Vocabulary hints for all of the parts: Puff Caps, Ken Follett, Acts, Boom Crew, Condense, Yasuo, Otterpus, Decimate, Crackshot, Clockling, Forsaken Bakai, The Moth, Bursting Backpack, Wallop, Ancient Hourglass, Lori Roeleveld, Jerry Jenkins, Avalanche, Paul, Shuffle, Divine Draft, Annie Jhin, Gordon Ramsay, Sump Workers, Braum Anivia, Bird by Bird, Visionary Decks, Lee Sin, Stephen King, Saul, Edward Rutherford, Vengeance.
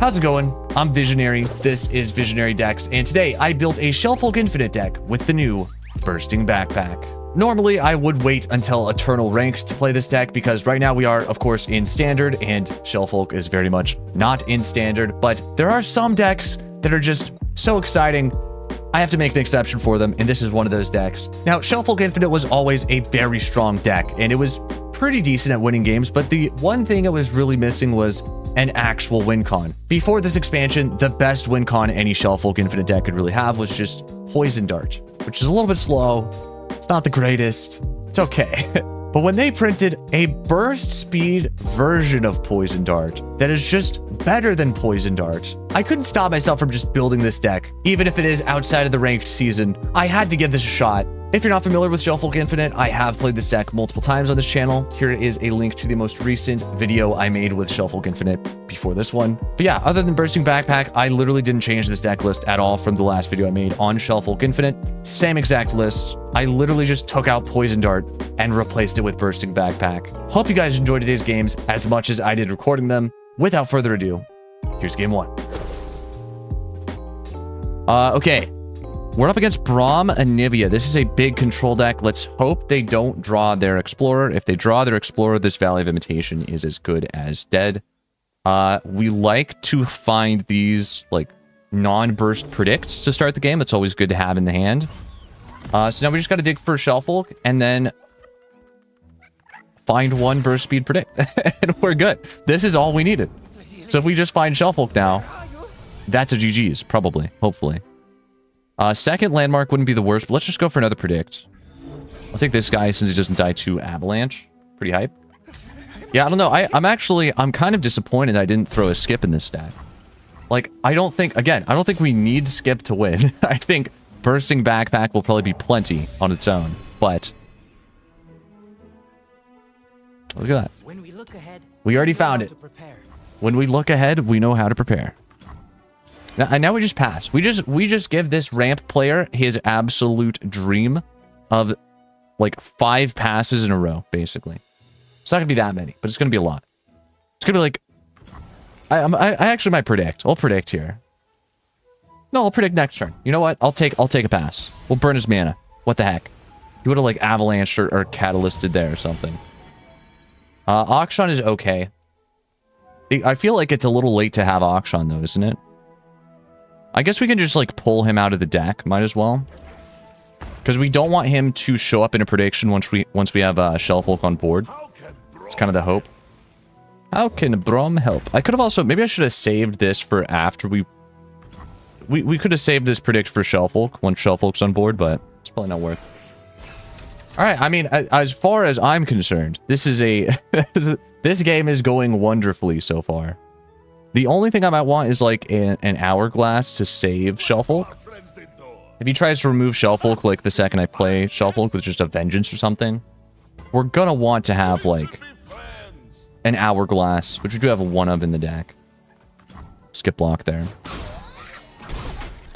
How's it going? I'm Visionary, this is Visionary Decks, and today I built a Shellfolk Infinite deck with the new Bursting Backpack. Normally, I would wait until Eternal ranks to play this deck because right now we are, of course, in Standard, and Shellfolk is very much not in Standard, but there are some decks that are just so exciting, I have to make an exception for them, and this is one of those decks. Now, Shellfolk Infinite was always a very strong deck, and it was pretty decent at winning games, but the one thing I was really missing was an actual win con. Before this expansion, the best win con any Shellfolk Infinite deck could really have was just Poison Dart, which is a little bit slow. It's not the greatest. It's okay. But when they printed a burst speed version of Poison Dart that is just better than Poison Dart, I couldn't stop myself from just building this deck. Even if it is outside of the ranked season, I had to give this a shot. If you're not familiar with Shellfolk Infinite, I have played this deck multiple times on this channel. Here is a link to the most recent video I made with Shellfolk Infinite before this one. But yeah, other than Bursting Backpack, I literally didn't change this deck list at all from the last video I made on Shellfolk Infinite. Same exact list. I literally just took out Poison Dart and replaced it with Bursting Backpack. Hope you guys enjoyed today's games as much as I did recording them. Without further ado, here's game one. Okay. We're up against Braum Anivia. This is a big control deck. Let's hope they don't draw their Explorer. If they draw their Explorer, this Valley of Imitation is as good as dead. We like to find these like non-burst predicts to start the game. That's always good to have in the hand. So now we just got to dig for Shellfolk and then find one burst speed predict. And we're good. This is all we needed. So if we just find Shellfolk now, that's a GG's probably, hopefully. Second landmark wouldn't be the worst, but let's just go for another predict. I'll take this guy since he doesn't die to Avalanche. Pretty hype. Yeah, I don't know. I'm kind of disappointed I didn't throw a skip in this stack. Like, I don't think we need skip to win. I think Bursting Backpack will probably be plenty on its own, but look at that. When we look ahead, we already found it. When we look ahead, we know how to prepare. Now we just pass. We just give this ramp player his absolute dream of like 5 passes in a row, basically. It's not gonna be that many, but it's gonna be a lot. It's gonna be like I actually might predict. I'll predict here. No, I'll predict next turn. You know what? I'll take a pass. We'll burn his mana. What the heck? He would have like avalanched or catalysted there or something. Akshan is okay. I feel like it's a little late to have Akshan though, isn't it? I guess we can just, like, pull him out of the deck. Might as well. Because we don't want him to show up in a prediction once we have Shellfolk on board. It's kind of the hope. How can Braum help? I could have also... Maybe I should have saved this for after we... We could have saved this predict for Shellfolk once Shellfolk's on board, but it's probably not worth it. Alright, I mean, as far as I'm concerned, this is a... This game is going wonderfully so far. The only thing I might want is, like, an Hourglass to save Shellfolk. If he tries to remove Shellfolk, like, the second I play Shellfolk with just a Vengeance or something, we're gonna want to have, like, an Hourglass, which we do have a 1-of in the deck. Skip block there.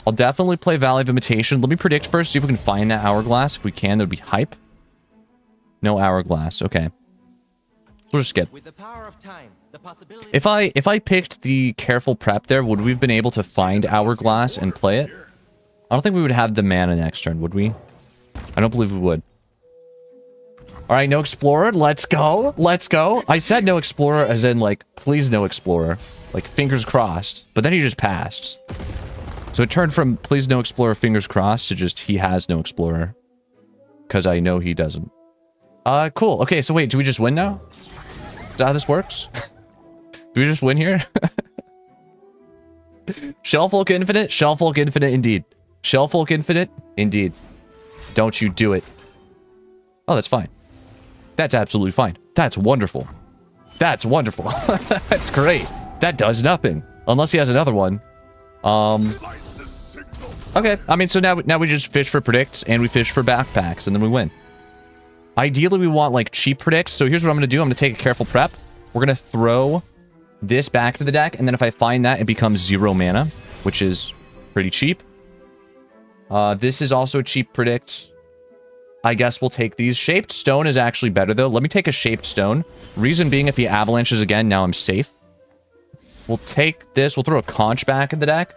I'll definitely play Valley of Imitation. Let me predict first, see if we can find that Hourglass. If we can, that would be hype. No Hourglass. Okay. We'll just skip. With the power of time. If I picked the Careful Prep there, would we have been able to find Hourglass and play it? I don't think we would have the mana next turn, would we? I don't believe we would. Alright, no Explorer. Let's go. Let's go. I said no Explorer as in, like, please no Explorer. Like, fingers crossed. But then he just passed. So it turned from please no Explorer, fingers crossed, to just he has no Explorer. Because I know he doesn't. Cool. Okay, so wait, do we just win now? Is that how this works? Do we just win here? Shellfolk Infinite? Shellfolk Infinite, indeed. Shellfolk Infinite, indeed. Don't you do it. Oh, that's fine. That's absolutely fine. That's wonderful. That's wonderful. That's great. That does nothing. Unless he has another one. Okay, I mean, so now we just fish for predicts, and we fish for backpacks, and then we win. Ideally, we want, like, cheap predicts, so here's what I'm going to do. I'm going to take a Careful Prep. We're going to throw this back to the deck, and then if I find that, it becomes 0 mana, which is pretty cheap. This is also a cheap predict. I guess we'll take these. Shaped Stone is actually better, though. Let me take a Shaped Stone. Reason being, if he avalanches again, now I'm safe. We'll take this. We'll throw a Conch back in the deck.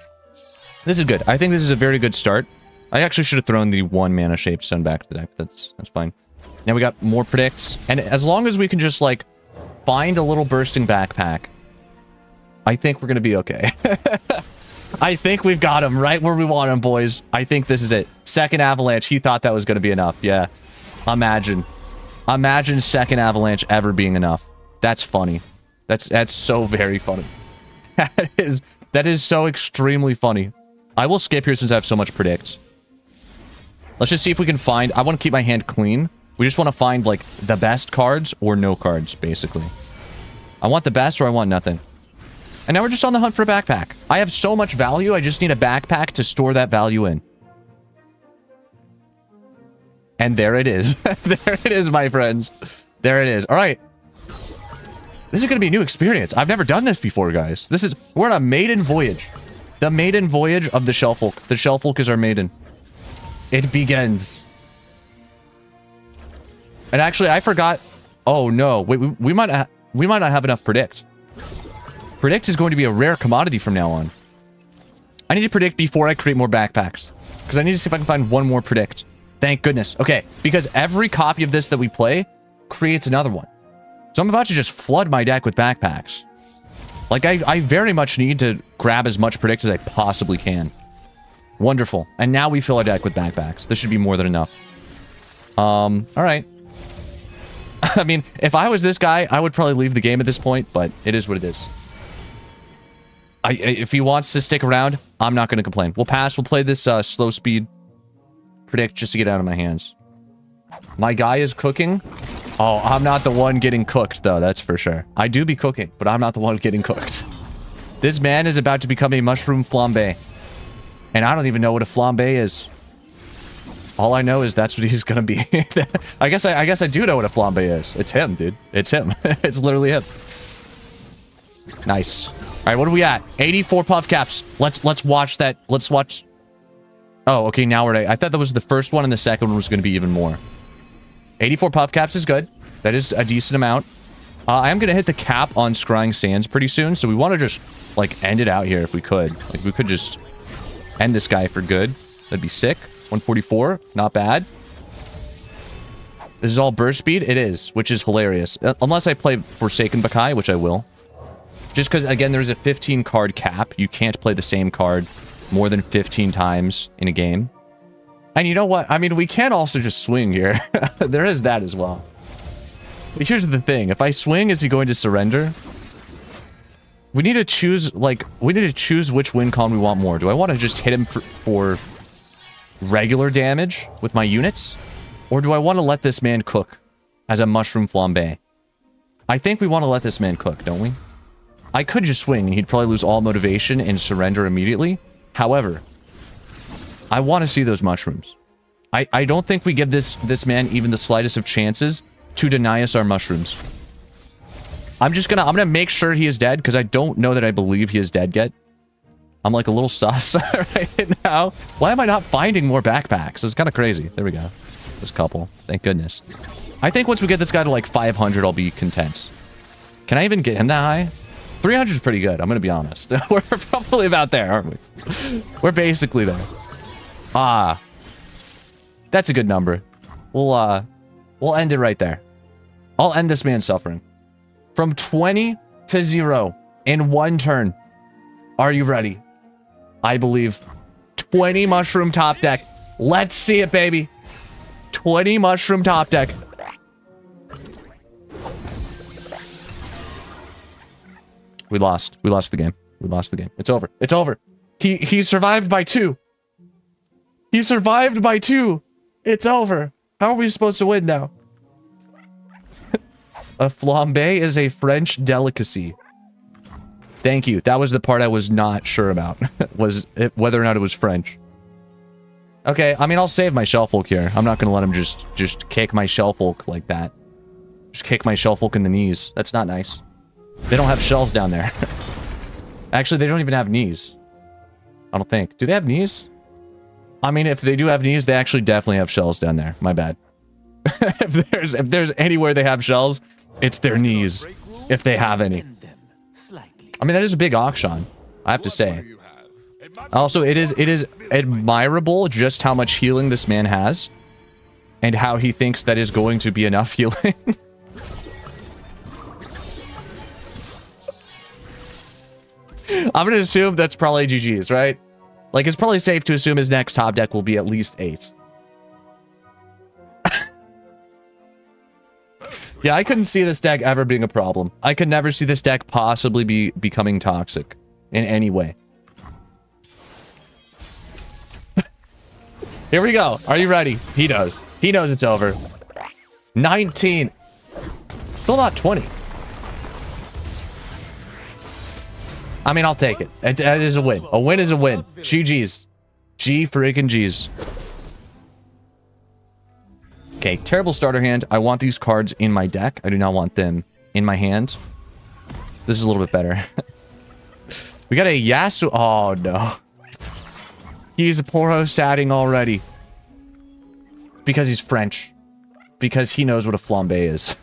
This is good. I think this is a very good start. I actually should have thrown the 1-mana Shaped Stone back to the deck. That's fine. Now we got more predicts. And as long as we can just, like, find a little Bursting Backpack, I think we're going to be okay. I think we've got him right where we want him, boys. I think this is it. Second Avalanche. He thought that was going to be enough. Yeah. Imagine second Avalanche ever being enough. That's funny. That's so very funny. That is so extremely funny. I will skip here since I have so much predicts. Let's just see if we can find... I want to keep my hand clean. We just want to find, like, the best cards or no cards, basically. I want the best or I want nothing. And now we're just on the hunt for a backpack. I have so much value, I just need a backpack to store that value in. And there it is. There it is, my friends. There it is. All right. This is going to be a new experience. I've never done this before, guys. We're on a maiden voyage. The maiden voyage of the Shellfolk. The Shellfolk is our maiden. It begins. And actually, I forgot. Oh, no. Wait, we might not have enough predict. Predict is going to be a rare commodity from now on. I need to predict before I create more backpacks. Because I need to see if I can find one more predict. Thank goodness. Okay, because every copy of this that we play creates another one. So I'm about to just flood my deck with backpacks. Like, I very much need to grab as much predict as I possibly can. Wonderful. And now we fill our deck with backpacks. This should be more than enough. All right. I mean, if I was this guy, I would probably leave the game at this point, but it is what it is. If he wants to stick around, I'm not going to complain. We'll pass. We'll play this slow speed predict just to get out of my hands. My guy is cooking. Oh, I'm not the one getting cooked, though. That's for sure. I do be cooking, but I'm not the one getting cooked. This man is about to become a mushroom flambe. And I don't even know what a flambe is. All I know is that's what he's going to be. I guess I do know what a flambe is. It's him, dude. It's him. It's literally him. Nice. All right, what are we at? 84 Puff Caps. Let's watch that. Let's watch. Oh, okay. Now we're at... I thought that was the first one, and the second one was going to be even more. 84 Puff Caps is good. That is a decent amount. I am going to hit the cap on Scrying Sands pretty soon, so we want to just, like, end it out here if we could. Like, we could just end this guy for good. That'd be sick. 144. Not bad. This is all burst speed? It is, which is hilarious. Unless I play Forsaken Bakai, which I will. Just because, again, there's a 15-card cap. You can't play the same card more than 15 times in a game. And you know what? I mean, we can also just swing here. There is that as well. But here's the thing. If I swing, is he going to surrender? We need to choose, like, we need to choose which win con we want more. Do I want to just hit him for regular damage with my units? Or do I want to let this man cook as a mushroom flambe? I think we want to let this man cook, don't we? I could just swing, and he'd probably lose all motivation and surrender immediately. However, I want to see those mushrooms. I don't think we give this man even the slightest of chances to deny us our mushrooms. I'm gonna make sure he is dead, because I don't know that I believe he is dead yet. I'm, like, a little sus right now. Why am I not finding more backpacks? It's kind of crazy. There we go. There's a couple. Thank goodness. I think once we get this guy to, like, 500, I'll be content. Can I even get him that high? 300 is pretty good. I'm going to be honest. We're probably about there, aren't we? We're basically there. Ah. That's a good number. We'll end it right there. I'll end this man's suffering. From 20 to 0 in one turn. Are you ready? I believe. 20 mushroom top deck. Let's see it, baby. 20 mushroom top deck. We lost. We lost the game. We lost the game. It's over. It's over. He survived by 2. He survived by 2. It's over. How are we supposed to win now? A flambe is a French delicacy. Thank you. That was the part I was not sure about. Whether or not it was French. Okay, I mean, I'll save my Shellfolk here. I'm not going to let him just kick my Shellfolk like that. Just kick my Shellfolk in the knees. That's not nice. They don't have shells down there. Actually, they don't even have knees. I don't think. Do they have knees? I mean, if they do have knees, they actually definitely have shells down there. My bad. if there's anywhere they have shells, it's their knees. If they have any. I mean, that is a big Akshan, I have to say. Also, it is admirable just how much healing this man has and how he thinks that is going to be enough healing. I'm going to assume that's probably GG's, right? Like, it's probably safe to assume his next top deck will be at least 8. Yeah, I couldn't see this deck ever being a problem. I could never see this deck possibly becoming toxic in any way. Here we go. Are you ready? He knows. He knows it's over. 19. Still not 20. I mean, I'll take it. That is a win. A win is a win. GG's. G freaking G's. Okay, terrible starter hand. I want these cards in my deck. I do not want them in my hand. This is a little bit better. We got a Yasuo. Oh, no. He's a poor satting already. It's because he's French. Because he knows what a flambé is.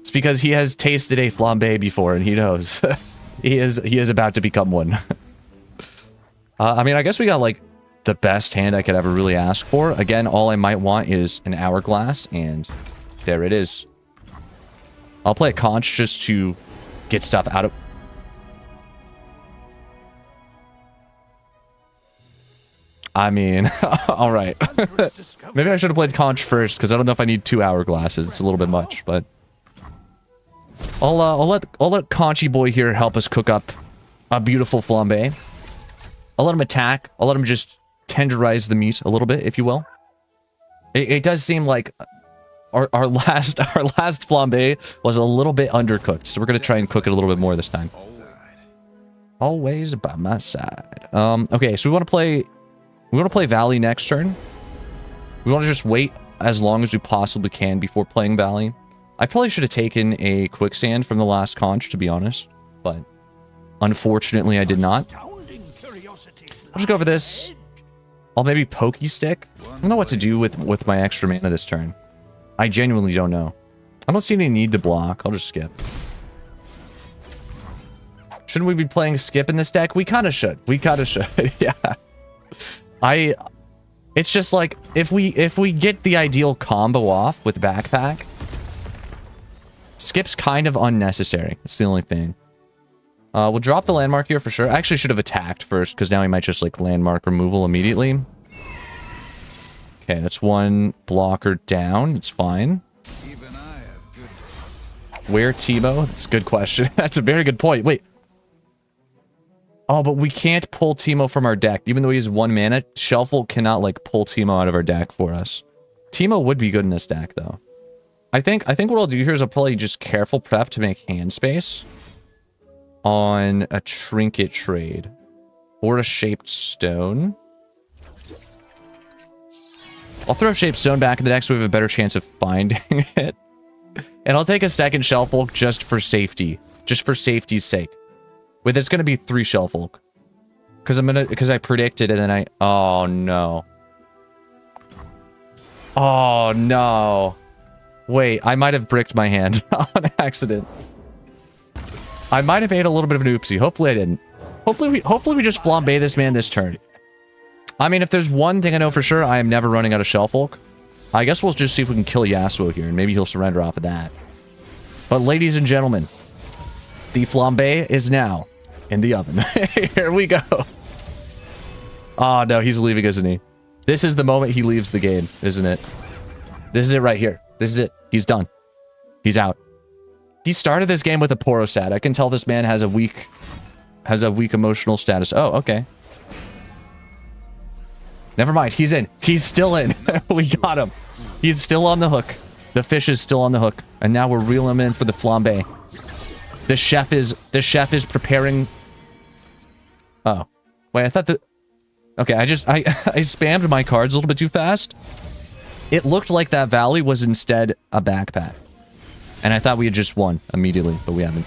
It's because he has tasted a flambé before, and he knows. He is about to become one. I mean, I guess we got, like, the best hand I could ever really ask for. Again, all I might want is an Hourglass, and there it is. I'll play a Conch just to get stuff out of... I mean, all right. Maybe I should have played Conch first, because I don't know if I need 2 Hourglasses. It's a little bit much, but... I'll let Conchy boy here help us cook up a beautiful flambé. I'll let him attack. I'll let him just tenderize the meat a little bit, if you will. It does seem like our last flambé was a little bit undercooked, so we're gonna try and cook it a little bit more this time. Always by my side. Okay, so we want to play Valley next turn. We want to just wait as long as we possibly can before playing Valley. I probably should have taken a Quicksand from the last Conch, to be honest, but unfortunately I did not. I'll just go for this. I'll maybe Pokey Stick. I don't know what to do with my extra mana this turn. I genuinely don't know. I don't see any need to block. I'll just skip. Shouldn't we be playing skip in this deck? We kind of should. We kind of should. Yeah. It's just like, if we get the ideal combo off with Backpack, skip's kind of unnecessary. It's the only thing. We'll drop the landmark here for sure. I actually should have attacked first, because now he might just, like, landmark removal immediately. Okay, that's one blocker down. It's fine. Where Teemo? That's a good question. That's a very good point. Wait. Oh, but we can't pull Teemo from our deck. Even though he has 1 mana, Shellfolk cannot, like, pull Teemo out of our deck for us. Teemo would be good in this deck, though. I think what I'll do here is I'll probably just Careful Prep to make hand space on a Trinket Trade or a Shaped Stone. I'll throw Shaped Stone back in the deck so we have a better chance of finding it. And I'll take a second Shellfolk just for safety. Just for safety's sake. Wait, there's going to be 3 Shellfolk. Because I predicted and then I... Oh, no. Oh, no. Wait, I might have bricked my hand on accident. I might have made a little bit of an oopsie. Hopefully I didn't. Hopefully we just flambé this man this turn. I mean, if there's one thing I know for sure, I am never running out of Shellfolk. I guess we'll just see if we can kill Yasuo here, and maybe he'll surrender off of that. But ladies and gentlemen, the flambé is now in the oven. Here we go. Oh, no, he's leaving, isn't he? This is the moment he leaves the game, isn't it? This is it right here. This is it. He's done. He's out. He started this game with a Porosat. I can tell this man has a weak emotional status. Oh, okay. Never mind. He's in. He's still in. We got him. He's still on the hook. The fish is still on the hook. And now we're reeling him in for the flambé. The chef is preparing. Oh. Wait, I thought the... Okay, I spammed my cards a little bit too fast. It looked like that Valley was instead a Backpack. And I thought we had just won immediately, but we haven't.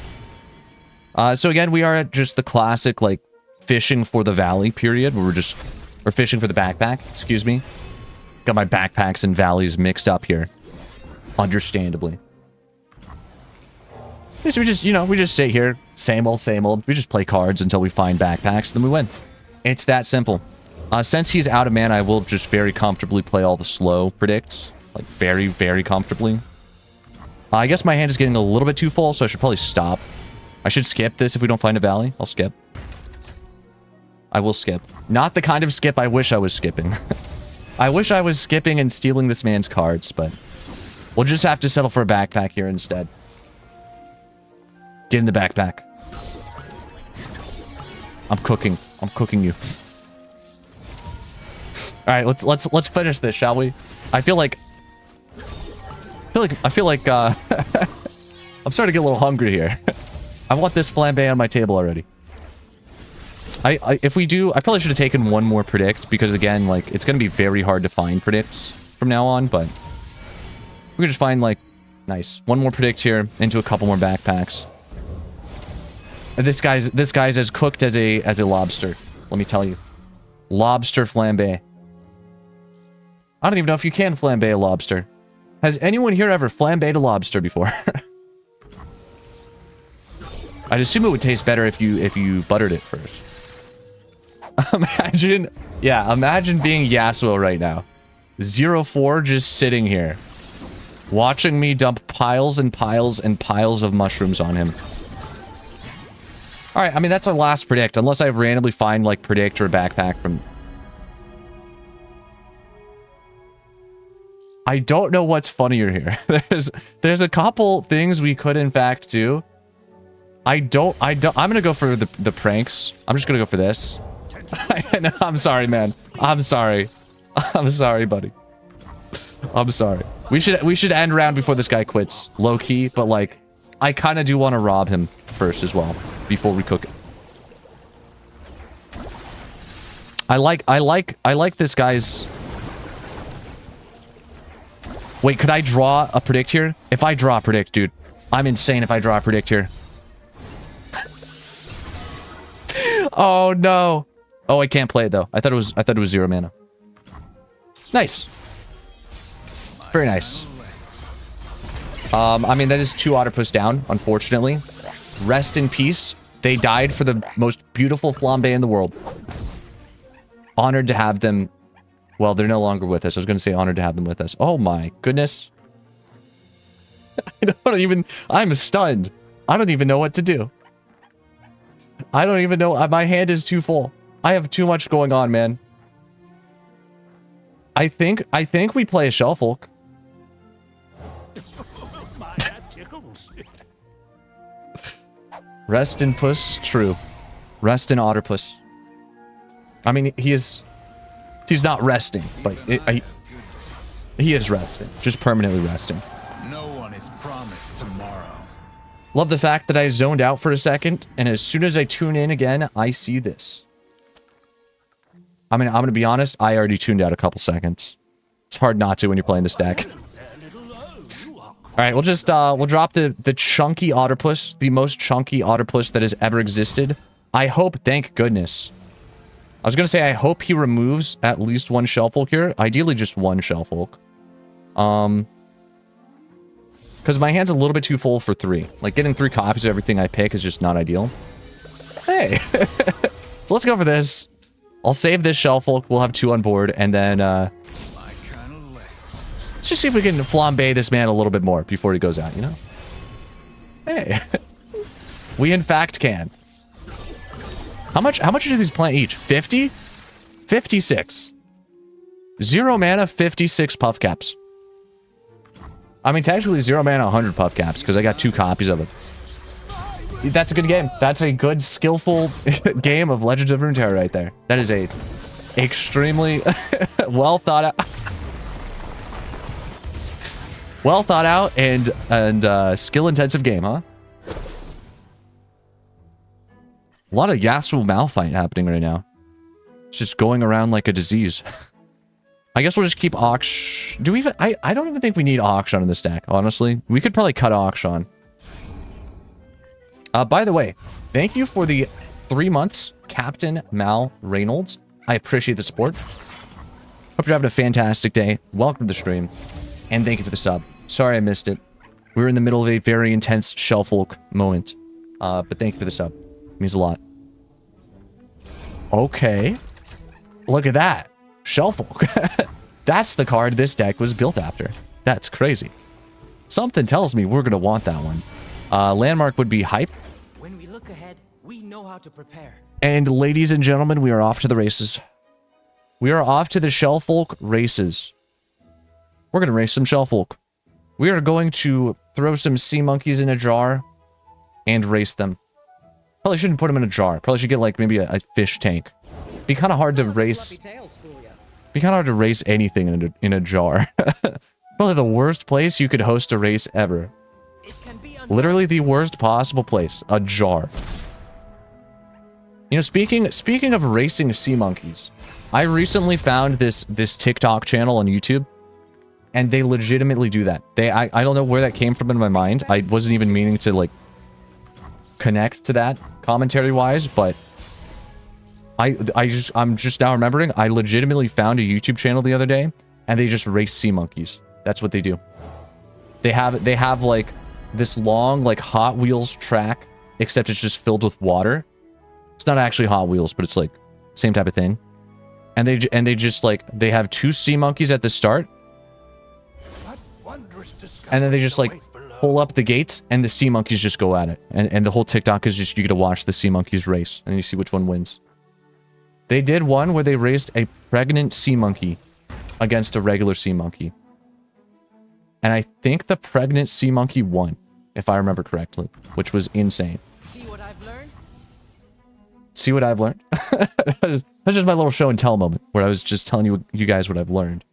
So again, we are at just the classic, like, fishing for the Valley period. We're fishing for the Backpack, excuse me. Got my Backpacks and Valleys mixed up here. Understandably. Yeah, so we just sit here, Same old, same old. We just play cards until we find backpacks, then we win. It's that simple. Since he's out of mana, I will just very comfortably play all the slow predicts. Like, very, very comfortably. I guess my hand is getting a little bit too full, so I should probably stop. I should skip this if we don't find a valley. I'll skip. I will skip. Not the kind of skip I wish I was skipping. I wish I was skipping and stealing this man's cards, but... we'll just have to settle for a backpack here instead. Get in the backpack. I'm cooking. I'm cooking you. Alright, let's finish this, shall we? I feel like I'm starting to get a little hungry here. I want this flambe on my table already. If we do, I probably should have taken one more predict, because again, like, it's gonna be very hard to find predicts from now on, but we can just find, like, nice. One more predict here into a couple more backpacks. This guy's as cooked as a lobster, let me tell you. Lobster flambe. I don't even know if you can flambe a lobster. Has anyone here ever flambéed a lobster before? I'd assume it would taste better if you buttered it first. Imagine being Yasuo right now. 0-4 just sitting here. Watching me dump piles and piles and piles of mushrooms on him. Alright, I mean, that's our last predict. Unless I randomly find, like, predict or backpack from... I don't know what's funnier here. There's a couple things we could, in fact, do. I'm gonna go for the pranks. I'm just gonna go for this. No, I'm sorry, man. I'm sorry. I'm sorry, buddy. I'm sorry. We should end round before this guy quits. Low key, but, like, I kind of do want to rob him first as well before we cook it. I like this guy's... Wait, could I draw a predict here? If I draw a predict, dude, I'm insane if I draw a predict here. Oh no. Oh, I can't play it though. I thought it was 0 mana. Nice. Very nice. I mean, that is 2 Otterpus down, unfortunately. Rest in peace. They died for the most beautiful flambe in the world. Honored to have them. Well, they're no longer with us. I was going to say honored to have them with us. Oh my goodness. I'm stunned. I don't even know what to do. I don't even know. My hand is too full. I have too much going on, man. I think we play a Shellfolk. Rest in puss, true. Rest in Otterpuss. I mean, he is... he's not resting, but he is resting. Just permanently resting. No one is promised tomorrow. Love the fact that I zoned out for a second, and as soon as I tune in again, I see this. I mean, I'm going to be honest, I already tuned out a couple seconds. It's hard not to when you're playing this deck. Alright, we'll drop the chunky Otterpuss, the most chunky Otterpuss that has ever existed. I hope, thank goodness. I was going to say, I hope he removes at least one Shellfolk here. Ideally, just one Shellfolk. Because my hand's a little bit too full for 3. Like, getting 3 copies of everything I pick is just not ideal. Hey! So let's go for this. I'll save this Shellfolk. We'll have 2 on board. And then, let's just see if we can flambe this man a little bit more before he goes out, you know? Hey! We, in fact, can. How much do these plant each? 50? 56. 0 mana, 56 Puff Caps. I mean, technically 0 mana, 100 Puff Caps, because I got 2 copies of it. That's a good game. That's a good, skillful game of Legends of Runeterra right there. That is a extremely well thought out... well thought out and skill-intensive game, huh? A lot of Yasuo Malphite happening right now. It's just going around like a disease. I guess we'll just keep Akshan. Do we even... I don't even think we need Akshan in this deck, honestly. We could probably cut Akshan. By the way, thank you for the 3 months, Captain Mal Reynolds. I appreciate the support. Hope you're having a fantastic day. Welcome to the stream. And thank you for the sub. Sorry I missed it. We were in the middle of a very intense Shellfolk moment. But thank you for the sub. It means a lot. Okay. Look at that. Shellfolk. That's the card this deck was built after. That's crazy. Something tells me we're going to want that one. Landmark would be hype. When we look ahead, we know how to prepare. And ladies and gentlemen, we are off to the races. We are off to the Shellfolk races. We're going to race some Shellfolk. We are going to throw some sea monkeys in a jar and race them. Probably shouldn't put them in a jar. Probably should get like maybe a fish tank. Be kind of hard to race. Be kind of hard to race anything in a jar. Probably the worst place you could host a race ever. Literally the worst possible place. A jar. You know, speaking of racing sea monkeys, I recently found this TikTok channel on YouTube, and they legitimately do that. I don't know where that came from in my mind. I wasn't even meaning to like connect to that commentary wise, but I'm just now remembering I legitimately found a YouTube channel the other day, and they just race sea monkeys. That's what they do. They have like this long like Hot Wheels track, except it's just filled with water. It's not actually Hot Wheels, but it's like same type of thing. And they just like they have two sea monkeys at the start. And then they just like pull up the gates and the sea monkeys just go at it. And the whole TikTok is just you get to watch the sea monkeys race and you see which one wins. They did one where they raced a pregnant sea monkey against a regular sea monkey. And I think the pregnant sea monkey won, if I remember correctly, which was insane. See what I've learned? See what I've learned? That's just my little show and tell moment where I was just telling you guys what I've learned.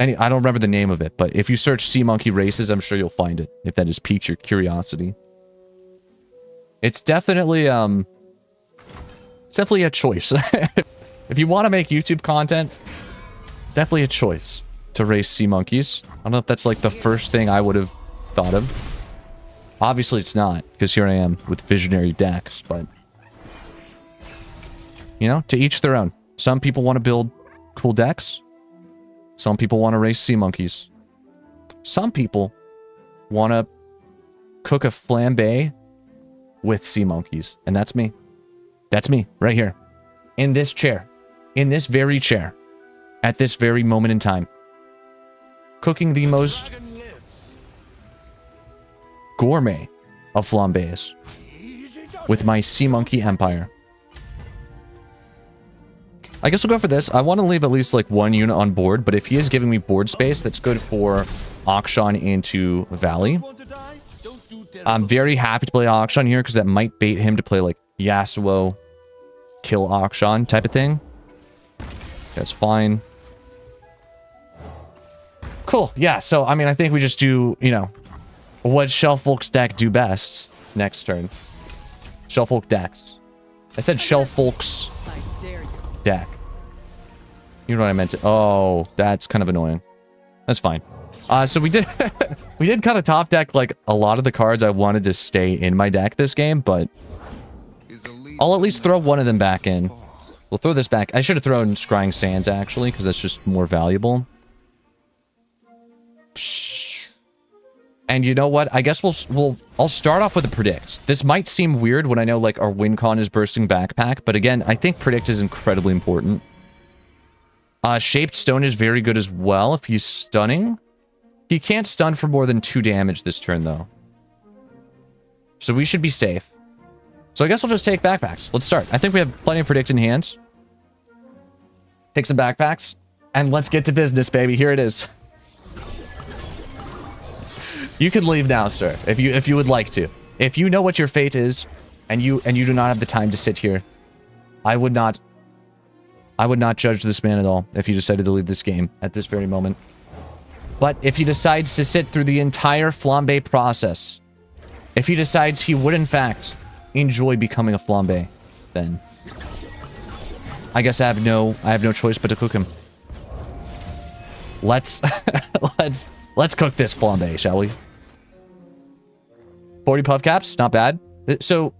I don't remember the name of it, but if you search sea monkey races, I'm sure you'll find it, if that has piqued your curiosity. It's definitely a choice. If you want to make YouTube content, it's definitely a choice to race sea monkeys. I don't know if that's like the first thing I would have thought of. Obviously it's not, because here I am with Visionary Decks, but... You know, to each their own. Some people want to build cool decks. Some people want to race sea monkeys. Some people want to cook a flambe with sea monkeys. And that's me. That's me right here. In this chair. In this very chair. At this very moment in time. Cooking the most gourmet of flambes with my sea monkey empire. I guess we'll go for this. I want to leave at least like one unit on board, but if he is giving me board space, that's good for Akshan into Valley. I'm very happy to play Akshan here because that might bait him to play like Yasuo, kill Akshan type of thing. That's fine. Cool. Yeah, so I mean, I think we just do, you know, what Shellfolk's deck do best next turn. Shellfolk decks. I said Shellfolk's deck. You know what I meant to... Oh, that's kind of annoying. That's fine. So we did... we did kind of top deck, like, a lot of the cards I wanted to stay in my deck this game, but... I'll at least throw one of them back in. We'll throw this back. I should have thrown Scrying Sands, actually, because that's just more valuable. And you know what? I guess I'll start off with a predict. This might seem weird when I know like our win con is Bursting Backpack, but again, I think predict is incredibly important. Shaped Stone is very good as well if he's stunning. He can't stun for more than 2 damage this turn though. So we should be safe. So I guess we'll just take backpacks. Let's start. I think we have plenty of predict in hand. Take some backpacks and let's get to business, baby. Here it is. You can leave now, sir, if you would like to. If you know what your fate is, and you do not have the time to sit here, I would not judge this man at all if he decided to leave this game at this very moment. But if he decides to sit through the entire flambe process, if he decides he would in fact enjoy becoming a flambe, then I guess I have no choice but to cook him. Let's cook this flambe, shall we? 40 puff caps, not bad. So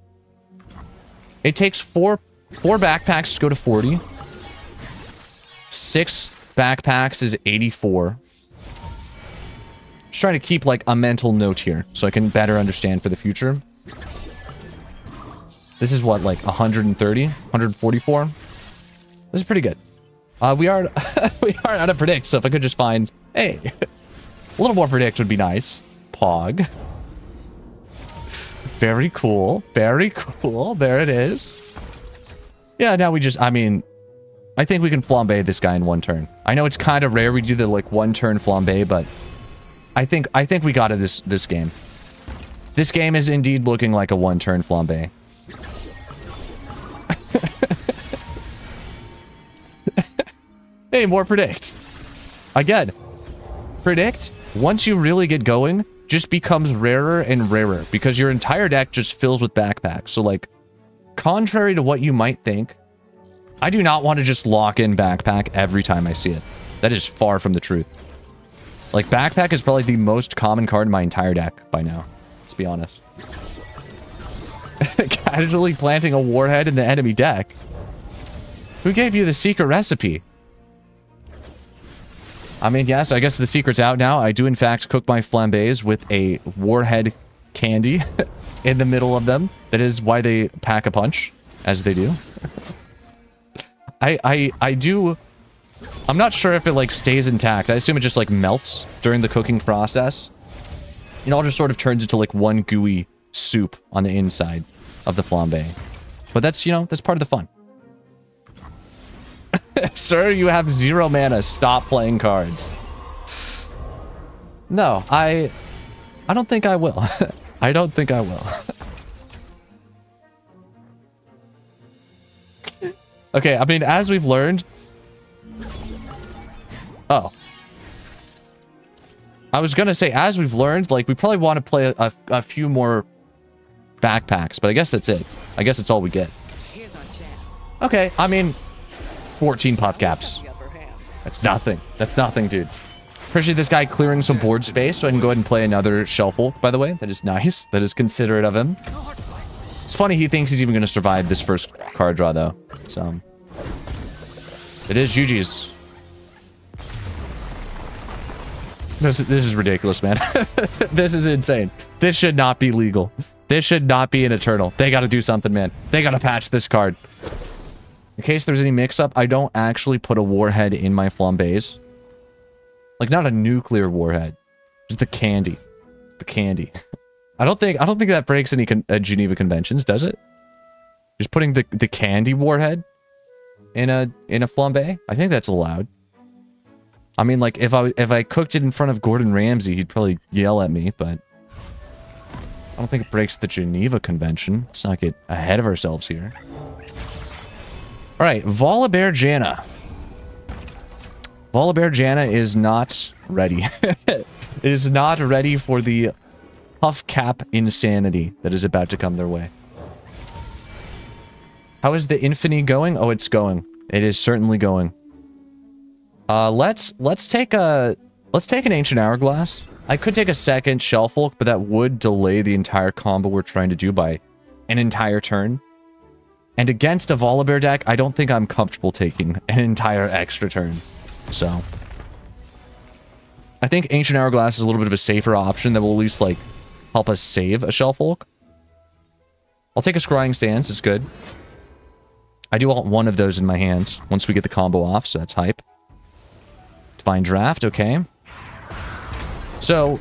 it takes four backpacks to go to 40. 6 backpacks is 84. Just trying to keep like a mental note here so I can better understand for the future. This is what, like 130, 144. This is pretty good. We are out of predicts, so if I could just find, hey, a little more predicts would be nice. Pog. Very cool. Very cool. There it is. Yeah, now we just, I mean, I think we can flambe this guy in one turn. I know it's kind of rare we do the like one turn flambe, but I think we got it this game. This game is indeed looking like a one turn flambe. Hey, more predict. Again, predict, once you really get going, just becomes rarer and rarer because your entire deck just fills with backpacks. So like, contrary to what you might think, I do not want to just lock in backpack every time I see it. That is far from the truth. Like, backpack is probably the most common card in my entire deck by now. Let's be honest. Casually planting a warhead in the enemy deck. Who gave you the secret recipe? I mean, yes, I guess the secret's out now. I do, in fact, cook my flambés with a warhead candy in the middle of them. That is why they pack a punch, as they do. I do... I'm not sure if it, like, stays intact. I assume it just, like, melts during the cooking process. It all just sort of turns into, like, one gooey soup on the inside of the flambé. But that's, you know, that's part of the fun. Sir, you have 0 mana. Stop playing cards. No, I don't think I will. I don't think I will. Okay, I mean, as we've learned... Oh. I was gonna say, as we've learned, like, we probably want to play a few more backpacks, but I guess that's it. I guess that's all we get. Okay, I mean... 14 Puff Caps. That's nothing. That's nothing, dude. Appreciate this guy clearing some board space so I can go ahead and play another Shellfolk, by the way. That is nice. That is considerate of him. It's funny he thinks he's even going to survive this first card draw, though. So... It is GG's. This is ridiculous, man. This is insane. This should not be legal. This should not be an Eternal. They got to do something, man. They got to patch this card. In case there's any mix-up, I don't actually put a warhead in my flambés. Like, not a nuclear warhead. Just the candy. The candy. I don't think that breaks any Geneva Conventions, does it? Just putting the candy warhead in a flambé? I think that's allowed. I mean, like, if I cooked it in front of Gordon Ramsay, he'd probably yell at me, but... I don't think it breaks the Geneva Convention. Let's not get ahead of ourselves here. All right, Volibear Janna. Volibear Janna is not ready. Is not ready for the Puff Cap insanity that is about to come their way. How is the Infini going? Oh, it's going. It is certainly going. Let's take an Ancient Hourglass. I could take a second Shellfolk, but that would delay the entire combo we're trying to do by an entire turn. And against a Volibear deck, I don't think I'm comfortable taking an entire extra turn. So... I think Ancient Hourglass is a little bit of a safer option that will at least, like, help us save a Shellfolk. I'll take a Scrying Sands, it's good. I do want one of those in my hand once we get the combo off, so that's hype. Divine Draft, okay. So,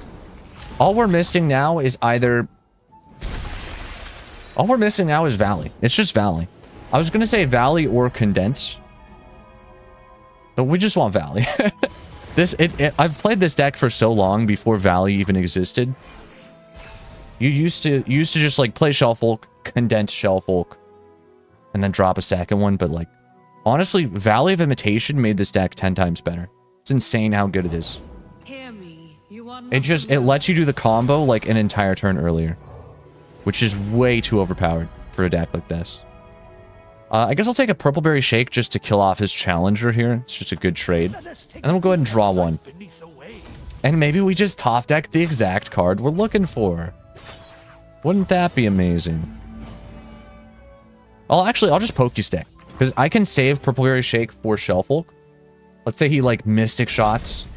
all we're missing now is either... All we're missing now is Valley. It's just Valley. I was going to say Valley or Condense. But we just want Valley. I've played this deck for so long before Valley even existed. You used to just like play Shellfolk, Condense Shellfolk, and then drop a second one. But like, honestly, Valley of Imitation made this deck 10 times better. It's insane how good it is. It lets you do the combo like an entire turn earlier. Which is way too overpowered for a deck like this. I guess I'll take a Purpleberry Shake just to kill off his challenger here. It's just a good trade. And then we'll go ahead and draw one. And maybe we just top deck the exact card we're looking for. Wouldn't that be amazing? I'll just Pokey Stick. Because I can save Purpleberry Shake for Shellfolk. Let's say he, like, Mystic Shots.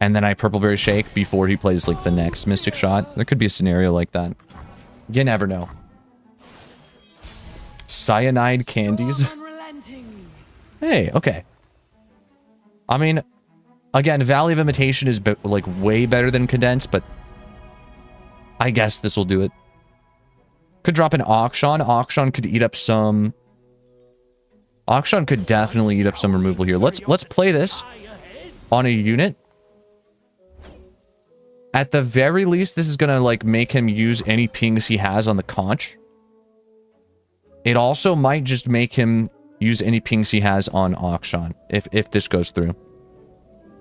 And then I Purpleberry Shake before he plays, like, the next Mystic Shot. There could be a scenario like that. You never know. Cyanide candies. Hey, okay. I mean, again, Valley of Imitation is like way better than Condense, but I guess this will do it. Could drop an Akshan. Akshan could eat up some. Akshan could definitely eat up some removal here. Let's play this on a unit. At the very least, this is gonna like make him use any pings he has on the Conch. It also might just make him use any pings he has on Akshan if this goes through.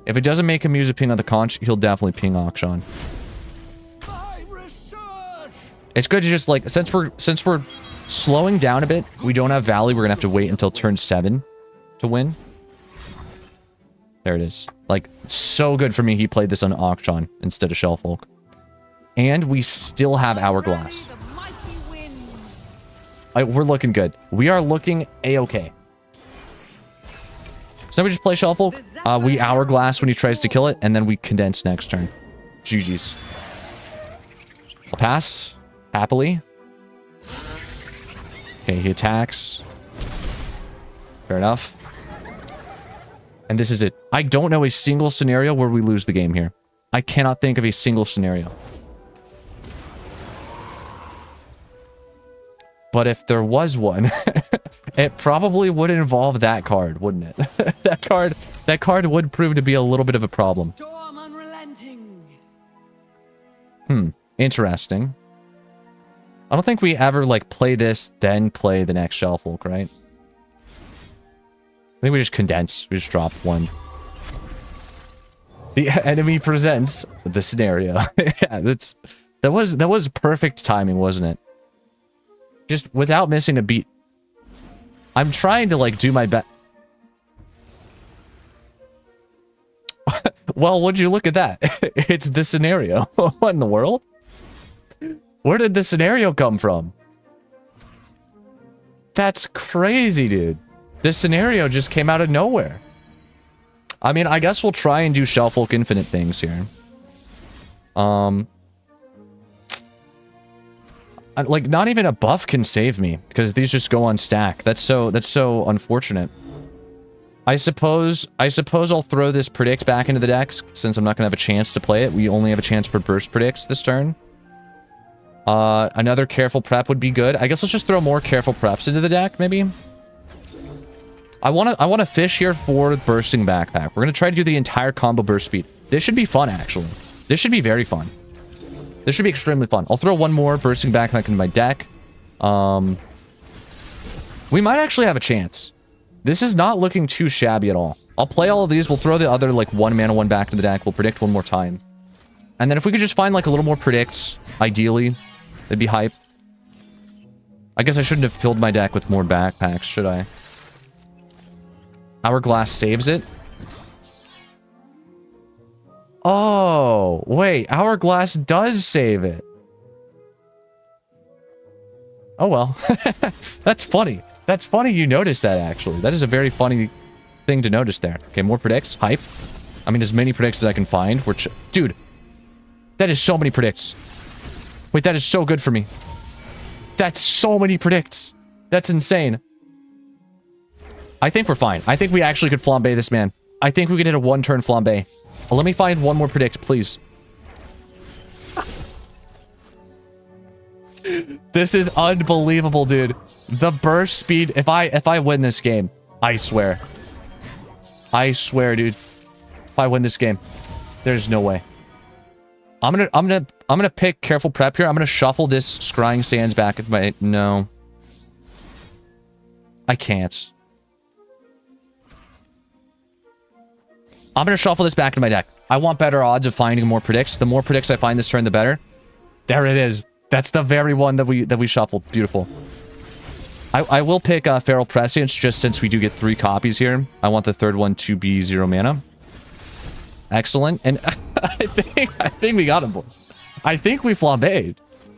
If it doesn't make him use a ping on the Conch, he'll definitely ping Akshan. It's good to just like, since we're slowing down a bit, we don't have Valley, we're gonna have to wait until turn 7 to win. There it is. Like, so good for me he played this on Akshan instead of Shellfolk. And we still have Hourglass. We're looking good. We are looking a-okay. So we just play Shellfolk. We Hourglass when he tries to kill it, and then we Condense next turn. GG's. I'll pass. Happily. Okay, he attacks. Fair enough. And this is it. I don't know a single scenario where we lose the game here. I cannot think of a single scenario. But if there was one, it probably would involve that card, wouldn't it? that card would prove to be a little bit of a problem. Hmm. Interesting. I don't think we ever, like, play this, then play the next Shellfolk, right? I think we just Condense. We just drop one. The enemy presents the scenario. Yeah, that was perfect timing, wasn't it? Just without missing a beat. I'm trying to, like, do my best. Well, would you look at that? It's the scenario. What in the world? Where did the scenario come from? That's crazy, dude. This scenario just came out of nowhere. I mean, I guess we'll try and do Shellfolk Infinite things here. Like, not even a buff can save me, because these just go on stack. That's so unfortunate. I suppose I'll throw this Predict back into the decks, since I'm not going to have a chance to play it. We only have a chance for Burst Predicts this turn. Another Careful Prep would be good. I guess let's just throw more Careful Preps into the deck, maybe? I want to fish here for Bursting Backpack. We're going to try to do the entire combo burst speed. This should be fun, actually. This should be very fun. This should be extremely fun. I'll throw one more Bursting Backpack into my deck. We might actually have a chance. This is not looking too shabby at all. I'll play all of these. We'll throw the other, like, one mana, one back to the deck. We'll predict one more time. And then if we could just find, like, a little more predicts, ideally, that'd be hype. I guess I shouldn't have filled my deck with more backpacks, should I? Hourglass saves it. Oh, wait. Hourglass does save it. Oh, well. That's funny. That's funny you noticed that, actually. That is a very funny thing to notice there. Okay, more predicts. Hype. I mean, as many predicts as I can find. Which, dude, that is so many predicts. Wait, that is so good for me. That's so many predicts. That's insane. I think we're fine. I think we actually could flambe this man. I think we could hit a one-turn flambe. Well, let me find one more predict, please. This is unbelievable, dude. The burst speed. If I win this game, I swear. I swear, dude. If I win this game, there's no way. I'm gonna pick Careful Prep here. I'm gonna shuffle this Scrying Sands back at my. No. I can't. I'm going to shuffle this back in my deck. I want better odds of finding more predicts. The more predicts I find this turn, the better. There it is. That's the very one that we shuffled. Beautiful. I will pick Feral Prescience just since we do get 3 copies here. I want the third one to be 0 mana. Excellent. And I think we got him. I think we flambéed.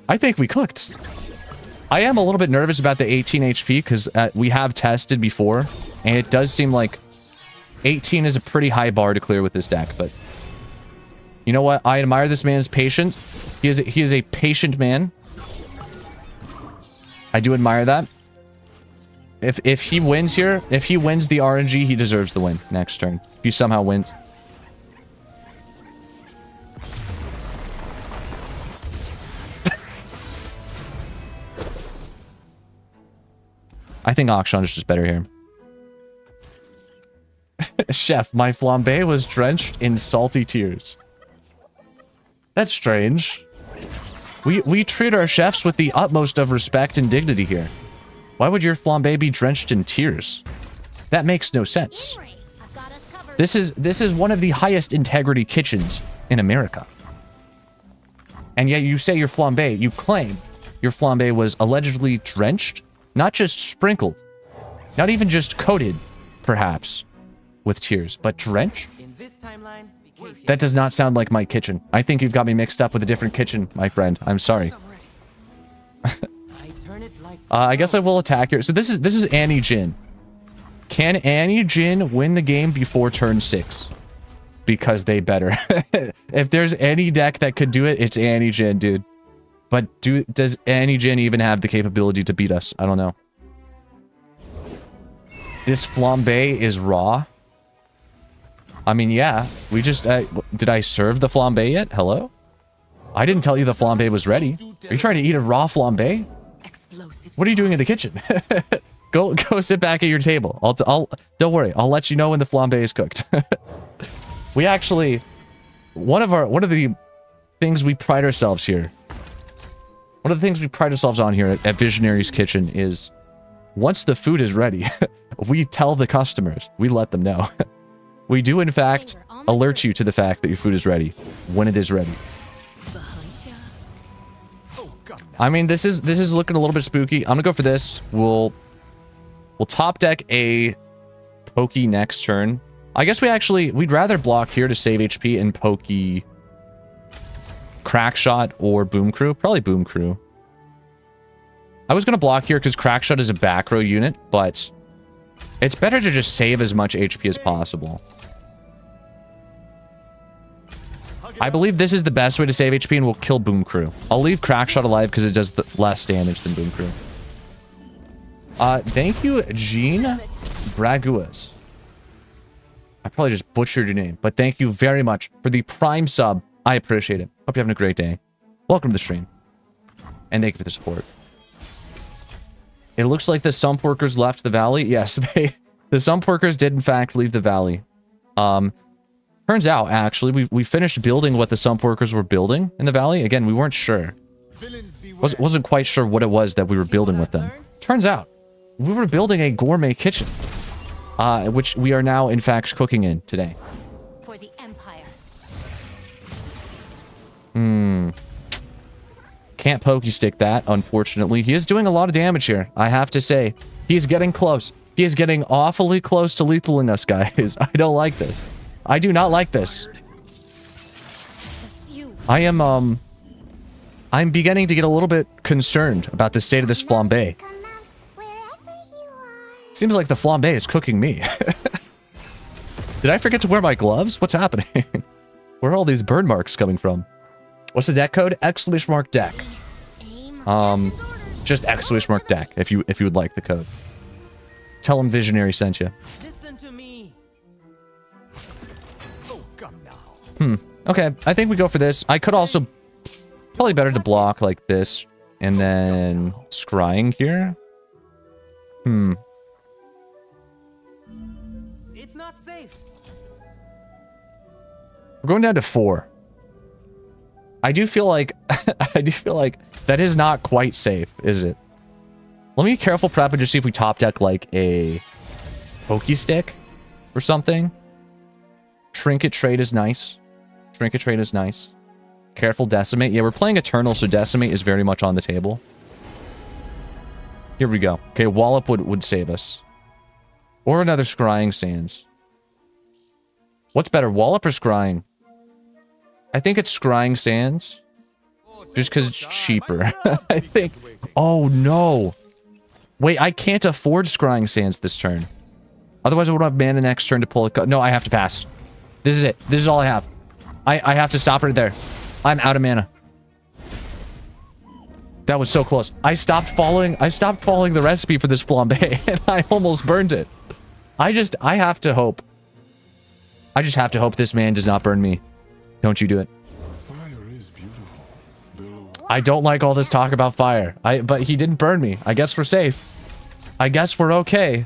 I think we cooked. I am a little bit nervous about the 18 HP because we have tested before, and it does seem like 18 is a pretty high bar to clear with this deck, but you know what? I admire this man's patience. He is a patient man. I do admire that. If he wins here, if he wins the RNG, he deserves the win next turn. If he somehow wins. I think Akshan is just better here. Chef, my flambe was drenched in salty tears. That's strange. We treat our chefs with the utmost of respect and dignity here. Why would your flambe be drenched in tears? That makes no sense. This is one of the highest integrity kitchens in America. And yet you say your flambe, you claim your flambe was allegedly drenched, not just sprinkled, not even just coated, perhaps, with tears, but drenched? That does not sound like my kitchen. I think you've got me mixed up with a different kitchen, my friend. I'm sorry. I guess I will attack here. So this is Annie Jhin. Can Annie Jhin win the game before turn 6? Because they better. If there's any deck that could do it, it's Annie Jhin, dude. But does Annie Jhin even have the capability to beat us? I don't know. This flambe is raw. I mean, yeah. We just... did I serve the flambe yet? Hello? I didn't tell you the flambe was ready. Are you trying to eat a raw flambe? What are you doing in the kitchen? Go sit back at your table. Don't worry. I'll let you know when the flambe is cooked. We actually... One of the things we pride ourselves here... One of the things we pride ourselves on here at Visionary's Kitchen is... Once the food is ready, we tell the customers. We let them know. We do, in fact, alert you to the fact that your food is ready when it is ready. I mean, this is looking a little bit spooky. I'm gonna go for this. We'll top deck a Pokey next turn. I guess we'd rather block here to save HP and Pokey Crackshot or Boom Crew. Probably Boom Crew. I was gonna block here because Crackshot is a back row unit, but it's better to just save as much HP as possible. I believe this is the best way to save HP, and we'll kill Boom Crew. I'll leave Crackshot alive because it does less damage than Boom Crew. Thank you, Jean Braguas. I probably just butchered your name, but thank you very much for the Prime sub. I appreciate it. Hope you're having a great day. Welcome to the stream. And thank you for the support. It looks like the Sump Workers left the Valley. Yes, the Sump Workers did, in fact, leave the Valley. Turns out, actually, we finished building what the Sump Workers were building in the Valley. Again, we weren't sure. Wasn't quite sure what it was that we were building with them. Turns out, we were building a gourmet kitchen, which we are now, in fact, cooking in today. For the Empire. Can't Pokey Stick that, unfortunately. He is doing a lot of damage here, I have to say. He's getting close. He is getting awfully close to lethaling us, guys. I don't like this. I do not like this. I'm beginning to get a little bit concerned about the state of this flambe. Seems like the flambe is cooking me. Did I forget to wear my gloves? What's happening? Where are all these burn marks coming from? What's the deck code? !deck. Just !deck if you would like the code. Tell him Visionary sent you. Okay, I think we go for this. I could also... Probably better to block like this. And then... Scrying here? It's not safe. We're going down to 4. I do feel like... I do feel like that is not quite safe, is it? Let me Careful Prep and just see if we top deck like a... Pokey Stick? Or something? Trinket Trade is nice. Trinket Trade is nice. Careful Decimate. Yeah, we're playing Eternal, so Decimate is very much on the table. Here we go. Okay, Wallop would save us. Or another Scrying Sands. What's better, Wallop or Scrying? I think it's Scrying Sands. Just because it's cheaper. I think... Oh, no! Wait, I can't afford Scrying Sands this turn. Otherwise, I would have mana next turn to pull it... No, I have to pass. This is it. This is all I have. I have to stop right there. I'm out of mana. That was so close. I stopped following the recipe for this flambe and I almost burned it. I have to hope. I just have to hope this man does not burn me. Don't you do it. Fire is beautiful. I don't like all this talk about fire. But he didn't burn me. I guess we're safe. I guess we're okay.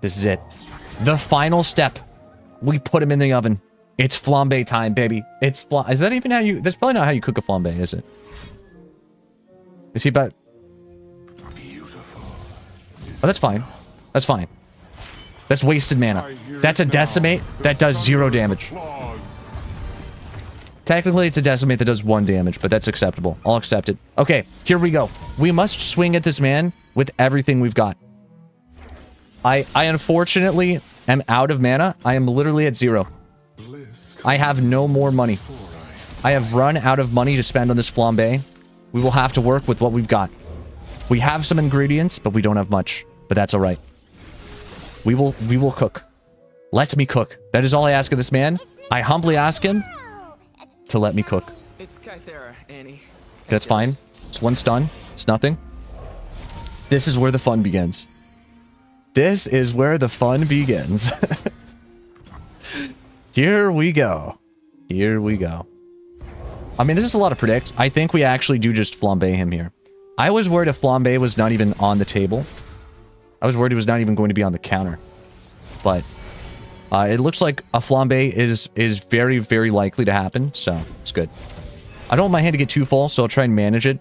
This is it. The final step. We put him in the oven. It's flambe time, baby. It's flambe. Is that even how you... That's probably not how you cook a flambe, is it? Is he about... Beautiful. Oh, that's fine. That's fine. That's wasted mana. That's a decimate that does 0 damage. Technically, it's a decimate that does 1 damage, but that's acceptable. I'll accept it. Okay, here we go. We must swing at this man with everything we've got. I unfortunately am out of mana. I am literally at 0. I have no more money. I have run out of money to spend on this flambe. We will have to work with what we've got. We have some ingredients, but we don't have much. But that's all right. We will cook. Let me cook. That is all I ask of this man. I humbly ask him to let me cook. That's fine. It's one stun. It's nothing. This is where the fun begins. This is where the fun begins. Here we go. Here we go. I mean, this is a lot of predicts. I think we actually do just flambe him here. I was worried if flambe was not even on the table. I was worried it was not even going to be on the counter. But it looks like a flambe is very, very likely to happen. So it's good. I don't want my hand to get too full, so I'll try and manage it.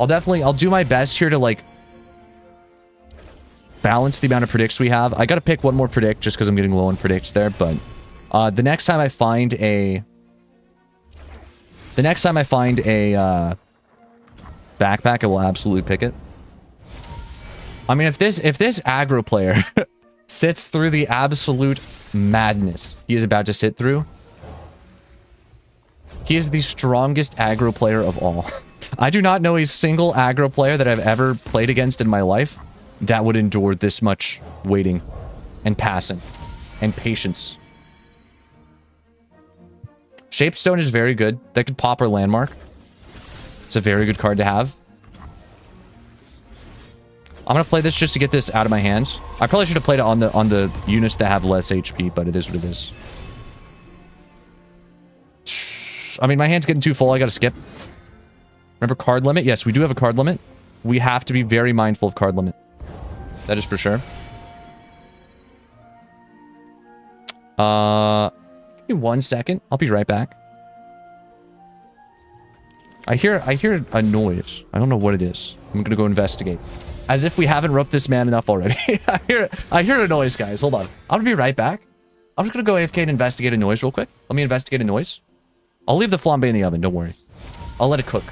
I'll do my best here to like... balance the amount of predicts we have. I gotta pick one more predict just because I'm getting low on predicts there, but the next time I find a... backpack, I will absolutely pick it. I mean, if this aggro player sits through the absolute madness he is about to sit through, he is the strongest aggro player of all. I do not know a single aggro player that I've ever played against in my life that would endure this much waiting and passing and patience. Shaped Stone is very good. That could pop our landmark. It's a very good card to have. I'm gonna play this just to get this out of my hands. I probably should have played it on the units that have less HP, but it is what it is. I mean, my hand's getting too full. I gotta skip. Remember card limit? Yes, we do have a card limit. We have to be very mindful of card limit. That is for sure. Give me one second. I'll be right back. I hear a noise. I don't know what it is. I'm gonna go investigate. As if we haven't roped this man enough already. I hear a noise, guys. Hold on. I'm gonna be right back. I'm just gonna go AFK and investigate a noise real quick. Let me investigate a noise. I'll leave the flambe in the oven. Don't worry. I'll let it cook.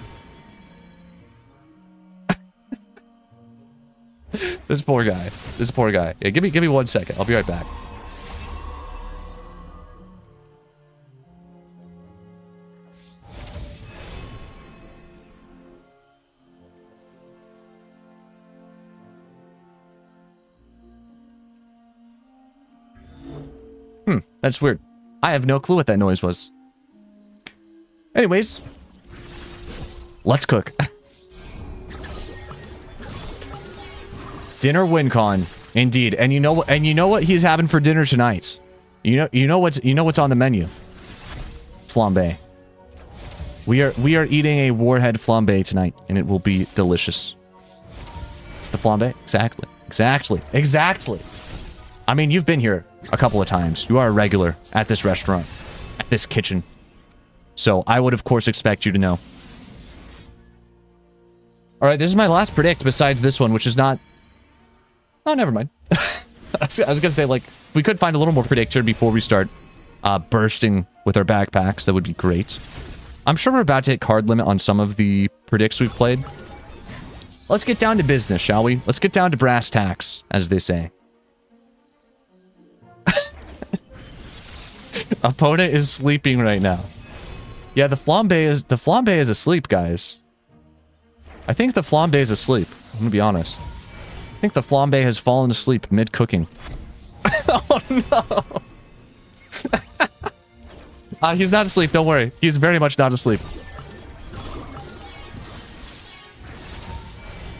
This poor guy. This poor guy. Yeah, give me one second. I'll be right back. That's weird. I have no clue what that noise was. Anyways, let's cook. Dinner WinCon, indeed. And you know what he's having for dinner tonight. You know what's on the menu. Flambe. We are eating a warhead flambe tonight, and it will be delicious. It's the flambe, exactly. I mean, you've been here a couple of times. You are a regular at this restaurant, at this kitchen. So I would of course expect you to know. All right, this is my last predict besides this one, which is not... Oh, never mind. I was going to say, like, if we could find a little more predictor before we start bursting with our backpacks, that would be great. I'm sure we're about to hit card limit on some of the predicts we've played. Let's get down to business, shall we? Let's get down to brass tacks, as they say. Opponent is sleeping right now. Yeah, the flambe is asleep, guys. I think the flambe is asleep. I'm going to be honest. I think the flambe has fallen asleep mid-cooking. Oh, no! He's not asleep, don't worry. He's very much not asleep.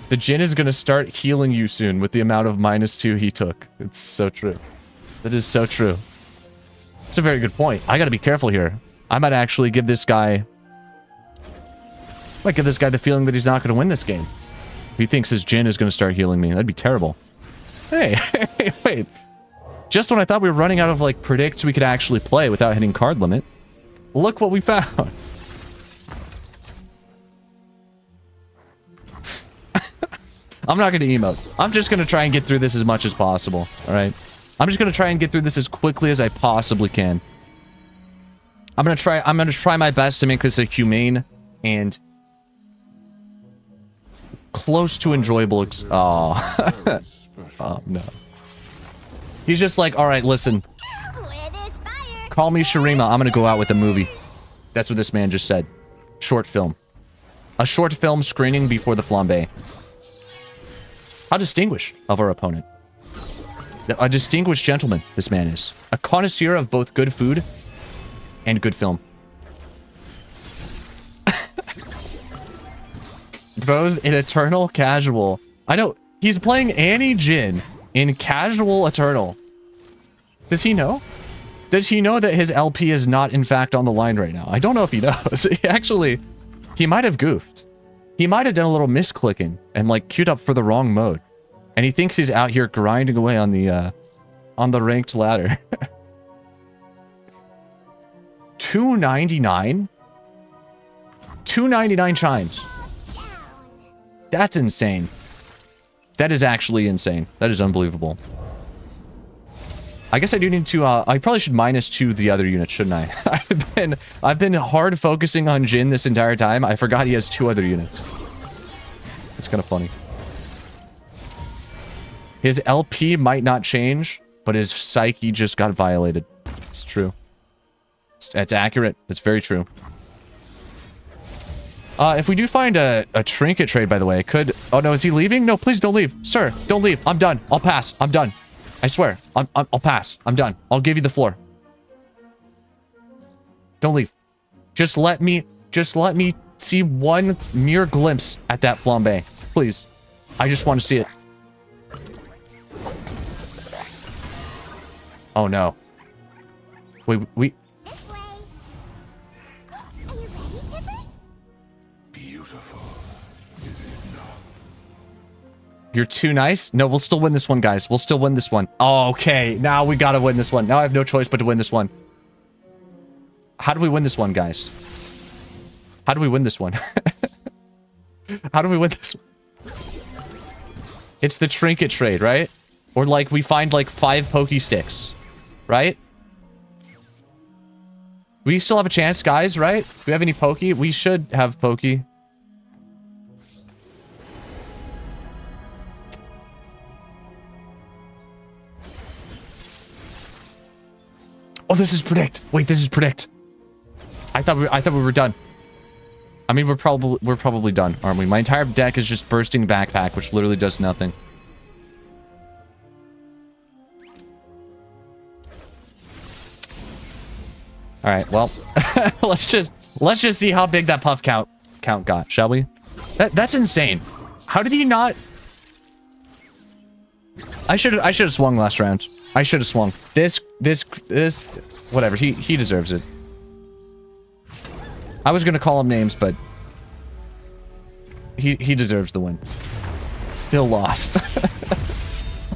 The Jhin is going to start healing you soon with the amount of -2 he took. It's so true. That is so true. It's a very good point. I got to be careful here. I might actually give this guy... I might give this guy the feeling that he's not going to win this game. If he thinks his Jhin is going to start healing me, that'd be terrible. Hey, wait. Just when I thought we were running out of, like, predicts we could actually play without hitting card limit, look what we found. I'm not going to emote. I'm just going to try and get through this as much as possible. All right. I'm just going to try and get through this as quickly as I possibly can. I'm going to try my best to make this a humane and close to enjoyable. Oh. Oh, no. He's just like, all right, listen. Call me Shurima. I'm going to go out with a movie. That's what this man just said. Short film. A short film screening before the flambe. How distinguished of our opponent. A distinguished gentleman, this man is. A connoisseur of both good food and good film. Bros in Eternal Casual. I know, he's playing Annie Jhin in Casual Eternal. Does he know? Does he know that his LP is not, in fact, on the line right now? I don't know if he knows. He might have goofed. He might have done a little misclicking and like queued up for the wrong mode, and he thinks he's out here grinding away on the ranked ladder. 299? 299 chimes. That's insane. That is actually insane. That is unbelievable. I guess I do need to. I probably should -2 the other unit, shouldn't I? I've been hard focusing on Jhin this entire time. I forgot he has 2 other units. It's kind of funny. His LP might not change, but his psyche just got violated. It's true. It's accurate. It's very true. If we do find a trinket trade, by the way, could. Oh no, is he leaving? No, please don't leave, sir. Don't leave. I'm done. I'll pass. I'm done. I swear, I'll pass. I'm done. I'll give you the floor. Don't leave. Just let me see one mere glimpse at that flambe, please. I just want to see it. Oh no. We. This way. Are you ready, Tippers? Beautiful. You're too nice? No, we'll still win this one, guys. We'll still win this one. Oh, okay, now we gotta win this one. Now I have no choice but to win this one. How do we win this one, guys? How do we win this one? How do we win this one? It's the trinket trade, right? Or like we find like 5 Pokey Sticks, right? We still have a chance, guys, right? Do we have any Pokey? We should have Pokey. Oh, this is predict. Wait, this is predict. I thought we were done. I mean, we're probably done, aren't we? My entire deck is just bursting backpack, which literally does nothing. All right, well, let's just see how big that puff count got, shall we? That's insane. How did he not? I should have swung last round. I should have swung. This, whatever. He deserves it. I was gonna call him names, but he deserves the win. Still lost.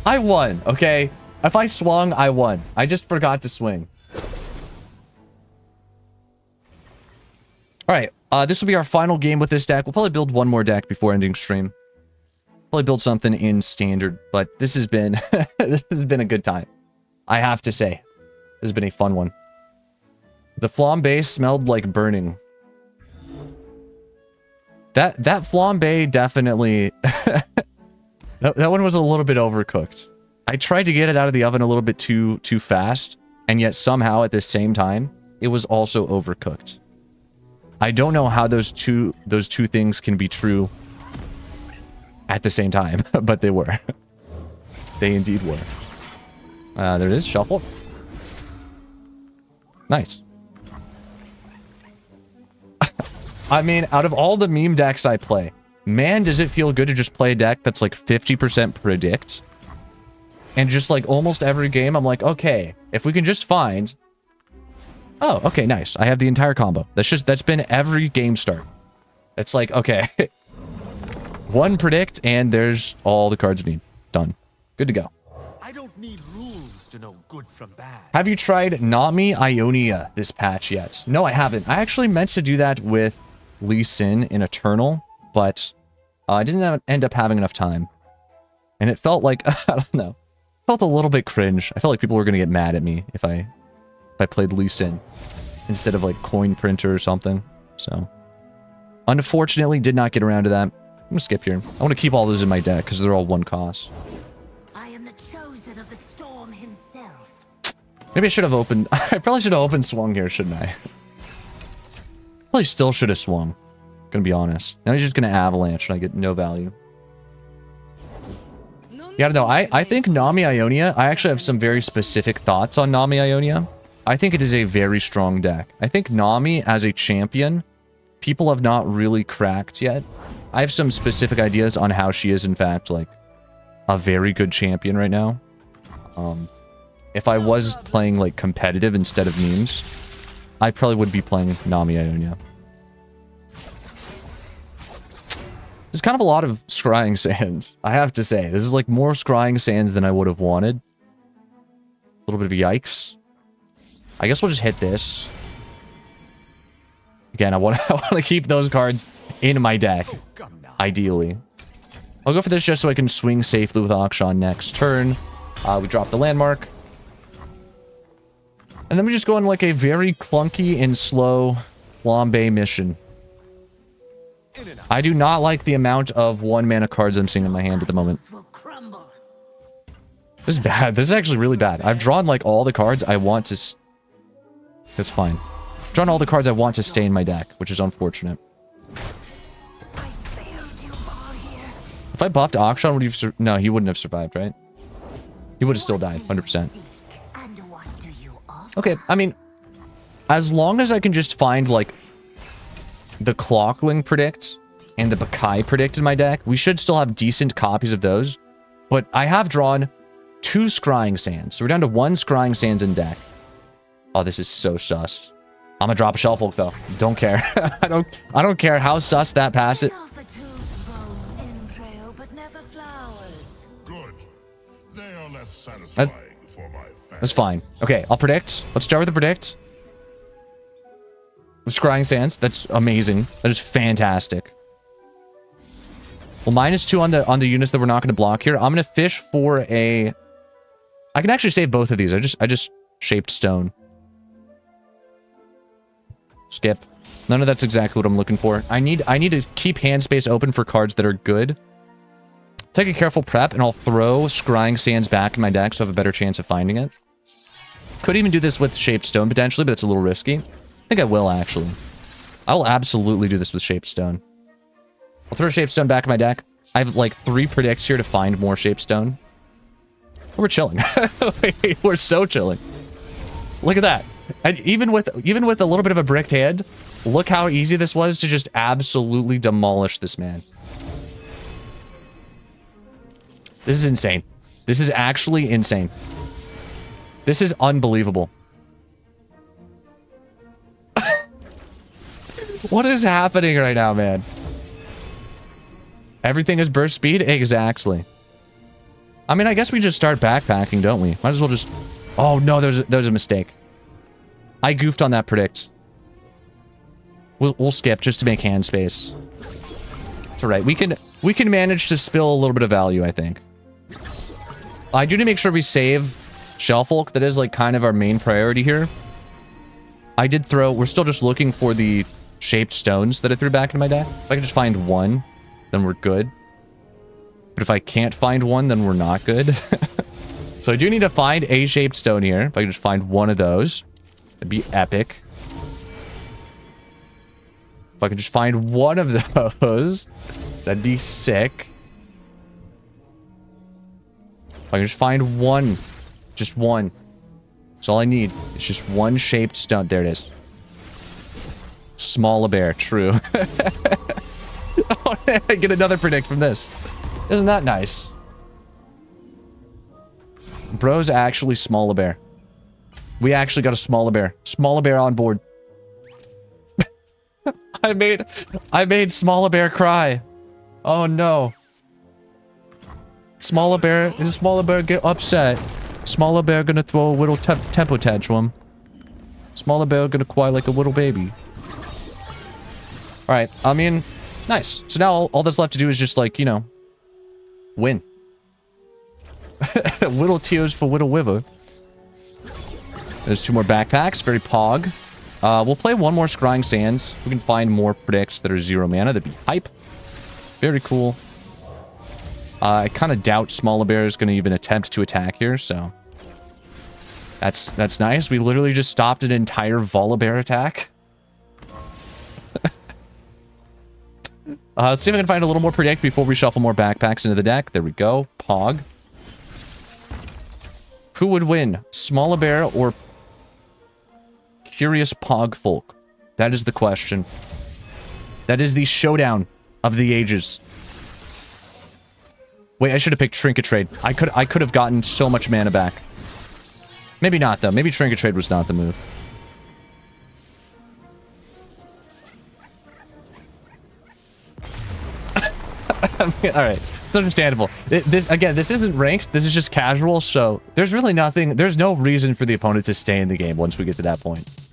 I won. Okay. If I swung, I won. I just forgot to swing. All right. This will be our final game with this deck. We'll probably build one more deck before ending stream. Probably build something in standard, but this has been this has been a good time. I have to say, this has been a fun one. The flambe smelled like burning. That flambe definitely that one was a little bit overcooked. I tried to get it out of the oven a little bit too fast, and yet somehow at the same time it was also overcooked. I don't know how those two things can be true at the same time, but they were. They indeed were. There it is. Shuffle. Nice. I mean, out of all the meme decks I play, man, does it feel good to just play a deck that's like 50% predict. And just like almost every game, I'm like, okay, if we can just find... Oh, okay, nice. I have the entire combo. That's just, that's been every game start. It's like, okay. One predict, and there's all the cards I need. Done. Good to go. I don't need rules to know good from bad. Have you tried Nami Ionia this patch yet? No, I haven't. I actually meant to do that with Lee Sin in Eternal, but I didn't end up having enough time. And it felt like, I don't know, felt a little bit cringe. I felt like people were going to get mad at me if I played Lee Sin instead of like Coin Printer or something. So, unfortunately, did not get around to that. I'm gonna skip here. I want to keep all those in my deck because they're all one cost. I am the chosen of the storm himself. Maybe I should have opened. I probably should have opened swung here, shouldn't I? Probably still should have swung. Gonna be honest. Now he's just gonna avalanche and I get no value. Yeah, no, I think Nami Ionia. I actually have some very specific thoughts on Nami Ionia. I think it is a very strong deck. I think Nami as a champion, people have not really cracked yet. I have some specific ideas on how she is, in fact, like a very good champion right now. If I was playing like competitive instead of memes, I probably would be playing Nami Ionia. There's kind of a lot of Scrying Sands, I have to say. This is like more Scrying Sands than I would have wanted. A little bit of yikes. I guess we'll just hit this. Again, I want to keep those cards in my deck, ideally. I'll go for this just so I can swing safely with Akshan next turn. We drop the landmark. And then we just go on like a very clunky and slow Flambe mission. I do not like the amount of 1-mana cards I'm seeing in my hand at the moment. This is bad. This is actually really bad. I've drawn like all the cards I want to... That's fine. I've drawn all the cards I want to stay in my deck, which is unfortunate. If I buffed Akshan, would he have... No, he wouldn't have survived, right? He would have still died, 100%. Okay, I mean... As long as I can just find, like... The Clockling Predict and the Bakai Predict in my deck, we should still have decent copies of those. But I have drawn 2 Scrying Sands. So we're down to 1 Scrying Sands in deck. Oh, this is so sus. I'm gonna drop a Shellfolk, though. Don't care. I don't care how sus that pass it. That's fine. Okay, I'll predict. Let's start with the predict. The Scrying Sands. That's amazing. That is fantastic. Well, -2 on the units that we're not going to block here. I'm going to fish for a... I can actually save both of these. I just Shaped Stone. Skip. None of that's exactly what I'm looking for. I need to keep hand space open for cards that are good. Take a careful prep, and I'll throw Scrying Sands back in my deck so I have a better chance of finding it. Could even do this with Shaped Stone, potentially, but it's a little risky. I think I will, actually. I will absolutely do this with Shaped Stone. I'll throw Shaped Stone back in my deck. I have, like, 3 predicts here to find more Shaped Stone. We're chilling. We're so chilling. Look at that. And even with a little bit of a bricked hand, look how easy this was to just absolutely demolish this man. This is insane. This is actually insane. This is unbelievable. What is happening right now, man? Everything is burst speed? Exactly. I mean, I guess we just start backpacking, don't we? Might as well just... Oh, no, there's a mistake. I goofed on that predict. We'll skip just to make hand space. It's all right. We can manage to spill a little bit of value, I think. I do need to make sure we save Shellfolk. That is, like, kind of our main priority here. I did throw... We're still just looking for the Shaped Stones that I threw back in my deck. If I can just find one, then we're good. But if I can't find one, then we're not good. So I do need to find a Shaped Stone here. If I can just find one of those, that'd be epic. If I can just find one of those... That'd be sick. If I can just find one. Just one. That's all I need. It's just one Shaped Stone. There it is. Smaller Bear, true. Oh, I get another predict from this. Isn't that nice? Bro's actually Smaller Bear. We actually got a Smaller Bear. Smaller Bear on board. I made Smaller Bear cry. Oh no. Smaller Bear is Smaller Bear get upset. Smaller Bear gonna throw a little tempo tantrum. Smaller Bear gonna cry like a little baby. Alright, I mean, nice. So now all that's left to do is just, like, you know, win. Little tears for Little Wiver. There's two more backpacks. Very pog. We'll play one more Scrying Sands. We can find more predicts that are 0 mana. That'd be hype. Very cool. I kind of doubt Smaller Bear is going to even attempt to attack here, so... That's nice. We literally just stopped an entire Volibear attack. Let's see if I can find a little more predict before we shuffle more backpacks into the deck. There we go. Pog. Who would win? Smaller Bear or Curious Pog Folk? That is the question. That is the showdown of the ages. Wait, I should have picked Trinket Trade. I could have gotten so much mana back. Maybe not, though. Maybe Trinket Trade was not the move. Alright, it's understandable. This isn't ranked, this is just casual, so there's really nothing, there's no reason for the opponent to stay in the game once we get to that point.